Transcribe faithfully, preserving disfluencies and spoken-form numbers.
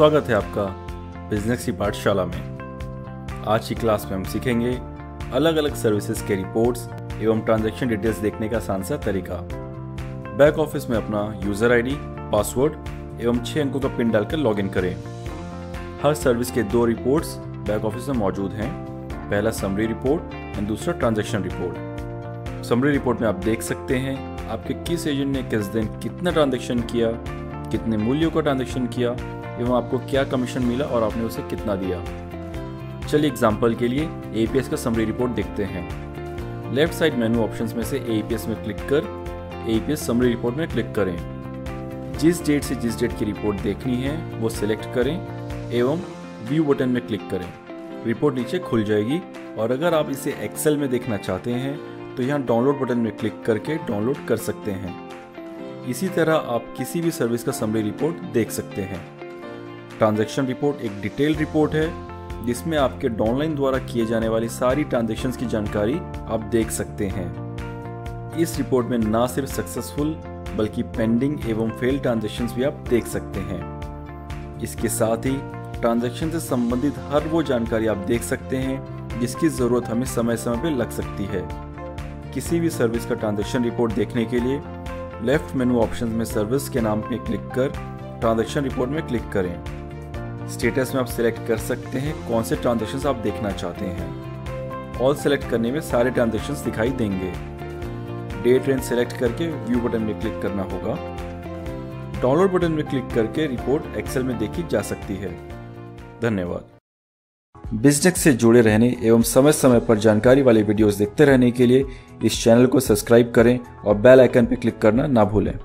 स्वागत है आपका बिजनेस की पाठशाला में। आज की क्लास में हम सीखेंगे अलग अलग सर्विसेज के रिपोर्ट्स एवं ट्रांजैक्शन डिटेल्स देखने का आसान सा तरीका। बैक ऑफिस में अपना यूज़र आईडी, पासवर्ड एवं छः अंकों का पिन डालकर लॉगिन करें। हर सर्विस के दो रिपोर्ट्स बैक ऑफिस में मौजूद हैं, पहला समरी रिपोर्ट और दूसरा ट्रांजैक्शन रिपोर्ट। समरी रिपोर्ट में आप देख सकते हैं आपके किस एजेंट ने किस दिन कितना ट्रांजैक्शन किया, कितने मूल्यों का ट्रांजैक्शन किया एवं आपको क्या कमीशन मिला और आपने उसे कितना दिया। चलिए एग्जांपल के लिए ए पी एस का समरी रिपोर्ट देखते हैं। लेफ्ट साइड मेनू ऑप्शंस में से ए पी एस में क्लिक कर A P S summary report में क्लिक करें। जिस डेट से जिस डेट की रिपोर्ट देखनी है वो सिलेक्ट करें एवं व्यू बटन में क्लिक करें। रिपोर्ट नीचे खुल जाएगी और अगर आप इसे एक्सेल में देखना चाहते हैं तो यहाँ डाउनलोड बटन में क्लिक करके डाउनलोड कर सकते हैं। इसी तरह आप किसी भी सर्विस का समरी रिपोर्ट देख सकते हैं। ट्रांजैक्शन रिपोर्ट एक डिटेल रिपोर्ट है जिसमें आपके डाउनलाइन द्वारा किए जाने वाली सारी ट्रांजैक्शंस की जानकारी आप देख सकते हैं। इस रिपोर्ट में ना सिर्फ सक्सेसफुल बल्कि पेंडिंग एवं फेल ट्रांजैक्शंस भी आप देख सकते हैं। इसके साथ ही ट्रांजैक्शन से संबंधित हर वो जानकारी आप देख सकते हैं जिसकी ज़रूरत हमें समय समय पर लग सकती है। किसी भी सर्विस का ट्रांजैक्शन रिपोर्ट देखने के लिए लेफ्ट मेनू ऑप्शन में सर्विस के नाम पर क्लिक कर ट्रांजैक्शन रिपोर्ट में क्लिक करें। स्टेटस में आप सिलेक्ट कर सकते हैं कौन से ट्रांजैक्शंस आप देखना चाहते हैं। ऑल सेलेक्ट करने में सारे ट्रांजैक्शंस दिखाई देंगे। डेट रेंज सेलेक्ट करके व्यू बटन में क्लिक करना होगा। डाउनलोड बटन में क्लिक करके रिपोर्ट एक्सेल में देखी जा सकती है। धन्यवाद। बिजनेस से जुड़े रहने एवं समय समय पर जानकारी वाले वीडियोस देखते रहने के लिए इस चैनल को सब्सक्राइब करें और बेल आइकन पर क्लिक करना ना भूलें।